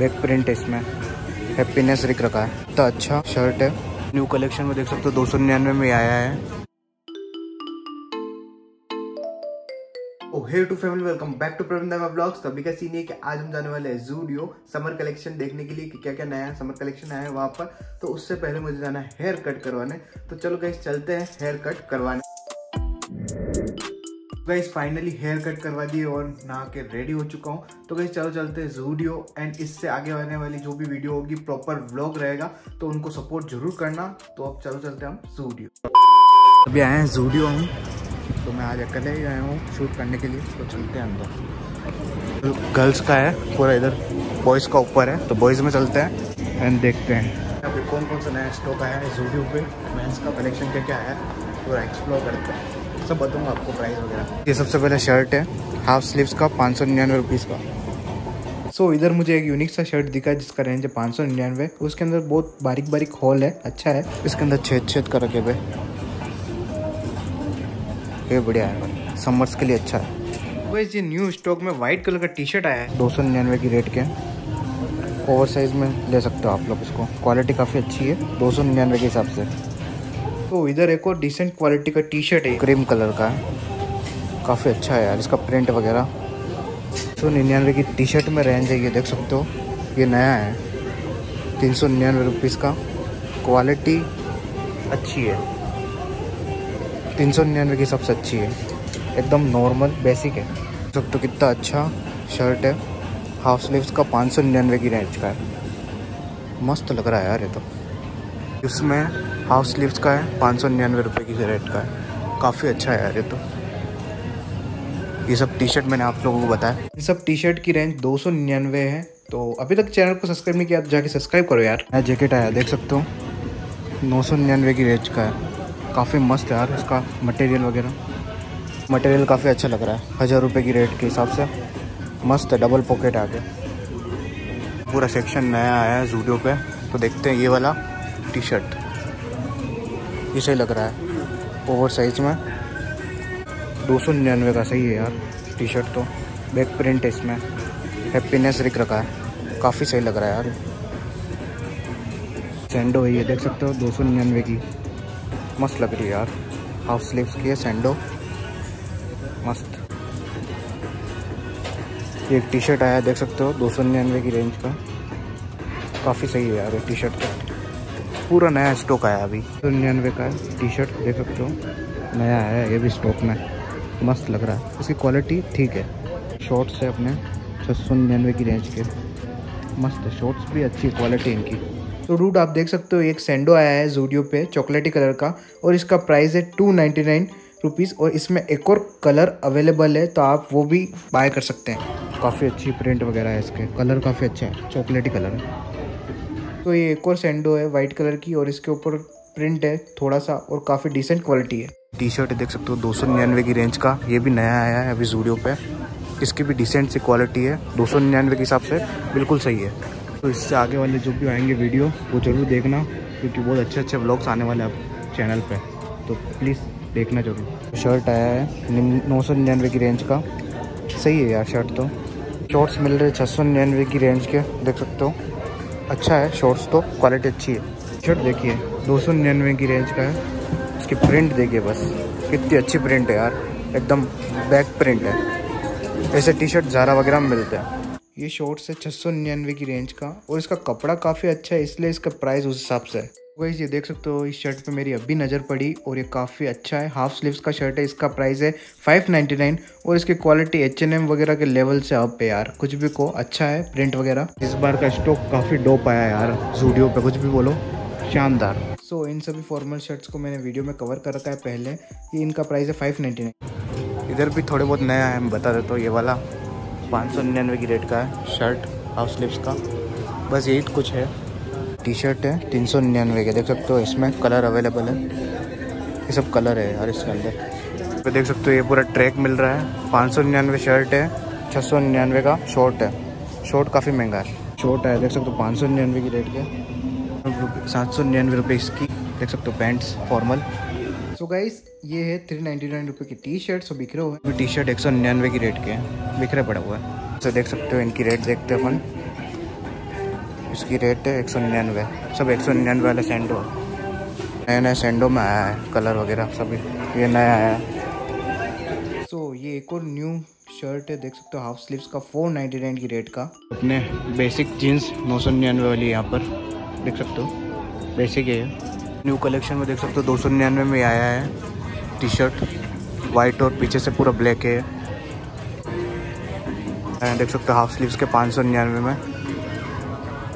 Back print है, इसमें happiness लिख रखा है। तो अच्छा शर्ट है, न्यू कलेक्शन में देख सकते हो, 299 में आया है। Hey to family, welcome back to Praveen blogs. अभी का सीन है कि आज हम जाने वाले हैं ज़ूडियो समर कलेक्शन देखने के लिए कि क्या क्या नया समर कलेक्शन आया है वहाँ पर। तो उससे पहले मुझे जाना है हेयर कट करवाने। तो चलो गाइस चलते हैं हेयर कट करवाने। गाइस फाइनली हेयर कट करवा दिए और नहा के रेडी हो चुका हूँ। तो गाइस चलो चलते हैं ज़ूडियो एंड इससे आगे आने वाली जो भी वीडियो होगी प्रॉपर व्लॉग रहेगा, तो उनको सपोर्ट जरूर करना। तो अब चलो चलते हैं हम ज़ूडियो। अभी आए हैं ज़ूडियो हम, तो मैं आज अकेले ही आया हूँ शूट करने के लिए। तो चलते हैं अंदर। गर्ल्स का है पूरा, इधर बॉयज़ का ऊपर है, तो बॉयज़ में चलते हैं एंड देखते हैं अभी कौन कौन सा नया स्टॉक आया है ज़ूडियो पे। मेंस का कलेक्शन क्या क्या है पूरा एक्सप्लोर करते हैं, सब बताऊँगा आपको प्राइस वगैरह। ये सबसे पहले शर्ट है हाफ स्लीव्स का, 599 रुपीज़ का। सो इधर मुझे एक यूनिक सा शर्ट दिखा जिसका रेंज है 599। उसके अंदर बहुत बारीक बारीक हॉल है, अच्छा है। इसके अंदर छेद कर रखे हुए, ये बढ़िया है, समर्स के लिए अच्छा है। वैसे ये न्यू स्टॉक में वाइट कलर का टी शर्ट आया है 299 की रेट के, ओवर साइज में ले सकते हो आप लोग इसको। क्वालिटी काफ़ी अच्छी है 299 के हिसाब से। तो इधर एक और डिसेंट क्वालिटी का टी शर्ट है, क्रीम कलर का है, काफ़ी अच्छा है यार इसका प्रिंट वगैरह। 299 की टी शर्ट में रेंज है, ये देख सकते हो, ये नया है 399 रुपीज़ का। क्वालिटी अच्छी है, 399 की सबसे अच्छी है, एकदम नॉर्मल बेसिक है। तो कितना अच्छा शर्ट है, हाफ स्लीव्स का, 599 की रेंज का है। मस्त लग रहा है यार ये तो। इसमें हाफ स्लीव्स का है, 599 रुपये की रेट का है, काफ़ी अच्छा है यार ये तो। ये सब टी शर्ट मैंने आप लोगों को बताया, ये सब टी शर्ट की रेंज 299 है। तो अभी तक चैनल को सब्सक्राइब नहीं किया जाके सब्सक्राइब करो यार। नया जैकेट आया देख सकते हो, 999 की रेंज का है, काफ़ी मस्त है यार इसका मटेरियल वगैरह। मटेरियल काफ़ी अच्छा लग रहा है, 1000 रुपये की रेट के हिसाब से, मस्त है। डबल पॉकेट आके पूरा सेक्शन नया आया है ज़ूडियो पे। तो देखते हैं ये वाला टी शर्ट, ये सही लग रहा है ओवर साइज में, 299 का सही है यार टी शर्ट। तो बैक प्रिंट है, इसमें हैप्पीनेस लिख रखा है, काफ़ी सही लग रहा है यार। सेंडो है ये देख सकते हो, 299 की, मस्त लग रही है यार। हाफ स्लीव्स की है सैंडो, मस्त। ये एक टी शर्ट आया देख सकते हो 299 की रेंज का, काफ़ी सही है यार ये टी शर्ट का। पूरा नया स्टॉक आया अभी, 299 का टी शर्ट देख सकते हो, नया आया ये भी स्टॉक में, मस्त लग रहा है। इसकी क्वालिटी ठीक है। शॉर्ट्स है अपने 699 की रेंज के, मस्त है, शॉर्ट्स भी अच्छी क्वालिटी इनकी। तो रूट आप देख सकते हो, एक सेंडो आया है ज़ूडियो पे चॉकलेटी कलर का, और इसका प्राइस है 299 रुपीज़। और इसमें एक और कलर अवेलेबल है, तो आप वो भी बाय कर सकते हैं। काफ़ी अच्छी प्रिंट वगैरह है, इसके कलर काफ़ी अच्छा है, चॉकलेटी कलर है। तो ये एक और सेंडो है वाइट कलर की, और इसके ऊपर प्रिंट है थोड़ा सा, और काफ़ी डिसेंट क्वालिटी है। टी शर्ट देख सकते हो 299 की रेंज का, ये भी नया आया है अभी ज़ूडियो पे। इसकी भी डिसेंट सी क्वालिटी है, 299 के हिसाब से बिल्कुल सही है। तो इससे आगे वाले जो भी आएंगे वीडियो वो जरूर देखना, क्योंकि बहुत अच्छे अच्छे व्लॉग्स आने वाले हैं आप चैनल पे, तो प्लीज़ देखना जरूर। शर्ट आया है 999 की रेंज का, सही है यार शर्ट। तो शॉर्ट्स मिल रहे 699 की रेंज के, देख सकते हो, अच्छा है शॉर्ट्स, तो क्वालिटी अच्छी है। शर्ट देखिए 299 की रेंज का है, इसकी प्रिंट देखिए बस, कितनी अच्छी प्रिंट है यार, एकदम बैक प्रिंट है। ऐसे टी शर्ट ज़ारा वगैरह में मिलते हैं। ये शॉर्ट्स है 699 की रेंज का, और इसका कपड़ा काफ़ी अच्छा है, इसलिए इसका प्राइस उस हिसाब से है। वैसे ये देख सकते हो, इस शर्ट पे मेरी अभी नज़र पड़ी और ये काफ़ी अच्छा है। हाफ स्लीव्स का शर्ट है, इसका प्राइस है 599, और इसकी क्वालिटी H&M वगैरह के लेवल से अप है यार, कुछ भी को अच्छा है प्रिंट वगैरह। इस बार का स्टॉक काफ़ी डोप आया यार ज़ूडियो पे, कुछ भी बोलो, शानदार। सो इन सभी फॉर्मल शर्ट्स को मैंने वीडियो में कवर कर रखा है पहले। ये इनका प्राइस है 599। इधर भी थोड़े बहुत नया है, हम बता देते हो, ये वाला 599 की रेट का है शर्ट हाफ स्लीव्स का, बस यही कुछ है। टी शर्ट है 399 के, देख सकते हो, इसमें कलर अवेलेबल है, ये सब कलर है यार इसके अंदर। तो देख सकते हो ये पूरा ट्रैक मिल रहा है, 599 शर्ट है, 699 का शॉर्ट है। शॉर्ट काफ़ी महंगा है, शॉर्ट है देख सकते हो 599 की रेट के, 799 रुपये इसकी, देख सकते हो पैंट्स फॉर्मल। सो गाइस ये है 399 रुपये की टी शर्ट। सो बिखरे हुए हैं टी शर्ट 199 की रेट के हैं, बिखरे पड़ा हुआ है। सो देख सकते हो इनकी रेट देखते हैं अपन, इसकी रेट है 199। सब 199 वाले सैंडो, नए नए सैंडो में आया है कलर वगैरह सभी, ये नया आया है। सो ये एक और न्यू शर्ट है, देख सकते हो, हाफ स्लीव्स का 499 की रेट का। अपने बेसिक जीन्स 999 वाली यहाँ पर देख सकते हो, बेसिक है। न्यू कलेक्शन में देख सकते हो 299 में आया है टी शर्ट, वाइट और पीछे से पूरा ब्लैक है। देख सकते हो हाफ स्लीव्स के 599 में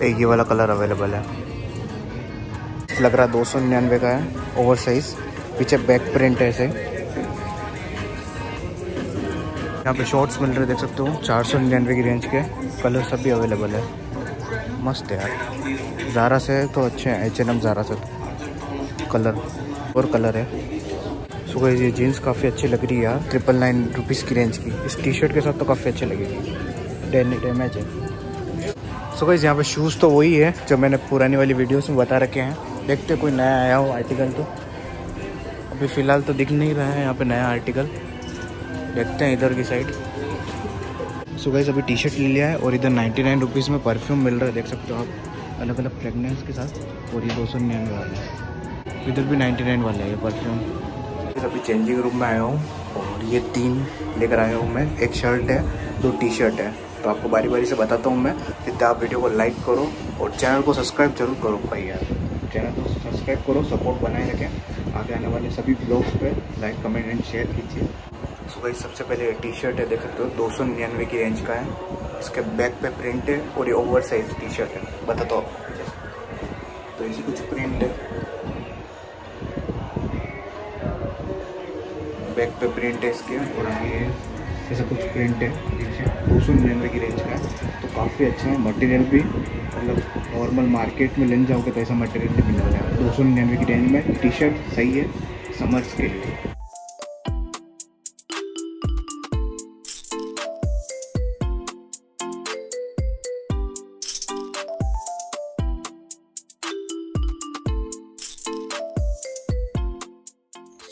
एक ये वाला कलर अवेलेबल है। लग रहा 299 का है, ओवर साइज, पीछे बैक प्रिंट है ऐसे। यहाँ पे शॉर्ट्स मिल रहे देख सकते हो 499 की रेंज के, कलर सब भी अवेलेबल है। मस्त है यार, ज़ारा से तो अच्छे हैं, H&M ज़ारा से तो कलर और कलर है। सो गाइस ये जीन्स काफ़ी अच्छी लग रही है यार, 999 रुपीज़ की रेंज की। इस टी शर्ट के साथ तो काफ़ी अच्छी लगेगी, डैमेज है। सो गाइस यहाँ पे शूज़ तो वही है जो मैंने पुरानी वाली वीडियोज़ में बता रखे हैं। देखते कोई नया आया हो आर्टिकल, तो अभी फ़िलहाल तो दिख नहीं रहा है यहाँ पर नया आर्टिकल। देखते हैं इधर की साइड। सो गाइस अभी टी शर्ट ले लिया है और इधर 99 रुपीज़ में परफ्यूम मिल रहा है, देख सकते हो आप, अलग अलग फ्रेगनेंस के साथ। और ये 299 वाला है, इधर भी 99 वाला है ये परफ्यूम। अभी चेंजिंग रूम में आया हूँ और ये तीन लेकर आया हूँ मैं, एक शर्ट है, 2 टी शर्ट है। तो आपको बारी बारी से बताता हूँ मैं। जितना आप वीडियो को लाइक करो और चैनल को सब्सक्राइब जरूर करो भाई यार, चैनल को सब्सक्राइब करो, सपोर्ट बनाए रखें। आगे आने वाले सभी ब्लॉग्स पे लाइक, कमेंट एंड शेयर कीजिए। सो गाइस सबसे पहले टी शर्ट है, देख सकते हो 299 की रेंज का है। इसके बैक पे प्रिंट है और ये ओवर साइज टी शर्ट है, बता दो आपको। तो ऐसी कुछ प्रिंट है, बैक पे प्रिंट है इसके, और ये ऐसा कुछ प्रिंट है टी शर्ट। 299 की रेंज का है, तो काफ़ी अच्छा है। मटेरियल भी मतलब नॉर्मल मार्केट में लेने जाओगे तो ऐसा मटेरियल भी मिल रहा है। 299 की रेंज में टी शर्ट सही है समर्स के लिए।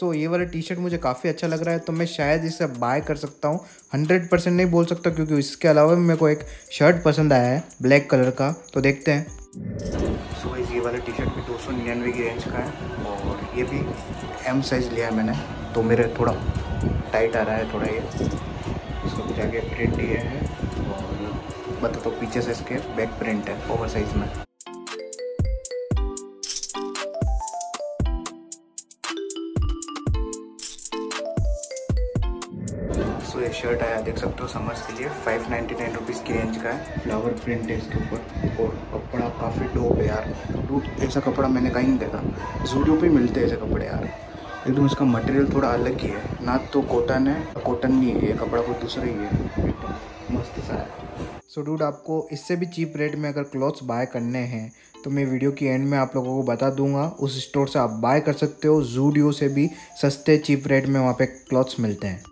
तो ये वाला टी शर्ट मुझे काफ़ी अच्छा लग रहा है, तो मैं शायद इसे बाय कर सकता हूँ। 100% नहीं बोल सकता क्योंकि इसके अलावा मेरे को एक शर्ट पसंद आया है ब्लैक कलर का, तो देखते हैं। सो ये वाला टी शर्ट भी 299 की रेंज का है और ये भी M साइज़ लिया है मैंने, तो मेरे थोड़ा टाइट आ रहा है थोड़ा, ये इसको कुछ आगे प्रिंट दिया है और बता तो पीछे से इसके बैक प्रिंट है ओवर साइज़ में। सो ये शर्ट आया देख सकते हो समर्स के लिए, 599 रुपीज़ की रेंज का है। फ्लावर प्रिंट है इसके ऊपर और कपड़ा काफ़ी डोप है यार। ऐसा कपड़ा मैंने कहीं नहीं देखा, ज़ूडियो पे मिलते हैं ऐसे कपड़े यार। एकदम इसका मटेरियल थोड़ा अलग ही है, ना तो कॉटन है, कॉटन नहीं है ये कपड़ा, कोई दूसरा ही है, एकदम मस्त सा है। सो डूड आपको इससे भी चीप रेट में अगर क्लॉथ्स बाय करने हैं तो मैं वीडियो की एंड में आप लोगों को बता दूंगा, उस स्टोर से आप बाय कर सकते हो। ज़ूडियो से भी सस्ते चीप रेट में वहाँ पर क्लॉथ्स मिलते हैं।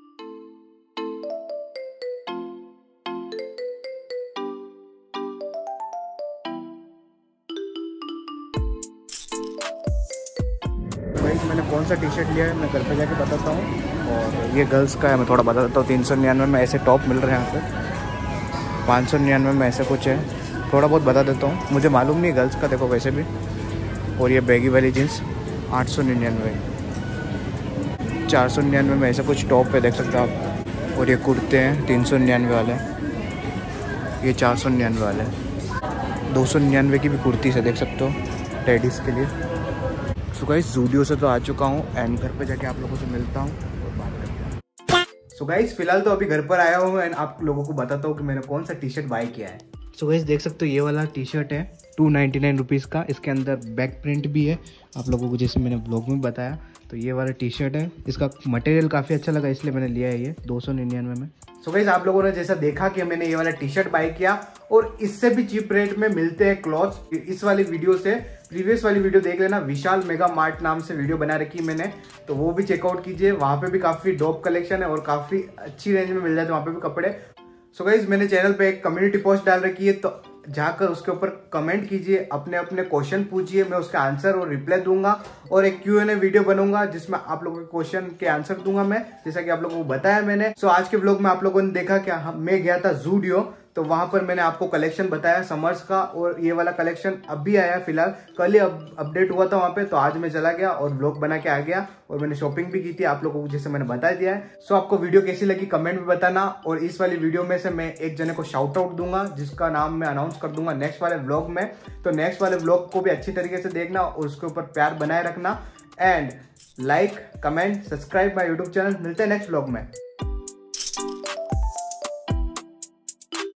मैंने कौन सा टी शर्ट लिया है मैं घर पे जाके बताता हूँ। और ये गर्ल्स का है, मैं थोड़ा बता देता हूँ। 399 में ऐसे टॉप मिल रहे हैं यहाँ पर, 599 में ऐसा कुछ है, थोड़ा बहुत बता देता हूँ, मुझे मालूम नहीं गर्ल्स का, देखो वैसे भी। और ये बैगी वाली जीन्स 899, 499 में ऐसा कुछ टॉप है देख सकते हो आप। और ये कुर्ते हैं 399 वाले, ये 499 वाले, 299 की भी कुर्ती से देख सकते हो लेडीज़ के लिए। सो गाइस ज़ूडियो से तो आ चुका हूँ एंड घर पे जाके आप लोगों से मिलता हूँ और बात करता हूँ। सो गाइस फिलहाल तो अभी घर पर आया हूँ एंड आप लोगों को बताता हूँ कि मैंने कौन सा टी शर्ट बाय किया है। सो गाइस देख सकते हो ये वाला टी शर्ट है 299 रुपीज़ का, इसके अंदर बैक प्रिंट भी है आप लोगों को, जैसे मैंने ब्लॉग में बताया। तो ये वाला टी शर्ट है, इसका मटेरियल काफ़ी अच्छा लगा इसलिए मैंने लिया है ये 299 में। सो गाइस आप लोगों ने जैसा देखा कि मैंने ये वाला टी शर्ट बाय किया और इससे भी चीप रेट में मिलते हैं क्लॉथ्स। इस वाली वीडियो से प्रीवियस वाली वीडियो देख लेना, विशाल मेगा मार्ट नाम से वीडियो बना रखी है मैंने, तो वो भी चेकआउट कीजिए। वहाँ पे भी काफ़ी डॉप कलेक्शन है और काफ़ी अच्छी रेंज में मिल जाते हैं वहाँ पे भी कपड़े। सो गाइस मैंने चैनल पे एक कम्युनिटी पोस्ट डाल रखी है, तो जाकर उसके ऊपर कमेंट कीजिए, अपने अपने क्वेश्चन पूछिए, मैं उसका आंसर और रिप्लाई दूंगा। और एक Q&A वीडियो बनूंगा जिसमें आप लोगों के क्वेश्चन के आंसर दूंगा मैं, जैसा कि आप लोगों को बताया मैंने। सो आज के व्लॉग में आप लोगों ने देखा कि मैं गया था ज़ूडियो, तो वहाँ पर मैंने आपको कलेक्शन बताया समर्स का, और ये वाला कलेक्शन अब भी आया है फिलहाल, कल ही अपडेट हुआ था वहाँ पे, तो आज मैं चला गया और ब्लॉग बना के आ गया और मैंने शॉपिंग भी की थी आप लोगों को जैसे मैंने बता दिया है। सो आपको वीडियो कैसी लगी कमेंट में बताना, और इस वाली वीडियो में से मैं एक जने को शाउट आउट दूंगा जिसका नाम मैं अनाउंस कर दूंगा नेक्स्ट वाले ब्लॉग में। तो नेक्स्ट वाले ब्लॉग को भी अच्छी तरीके से देखना और उसके ऊपर प्यार बनाए रखना, and like comment subscribe my YouTube channel. मिलते हैं नेक्स्ट ब्लॉग में।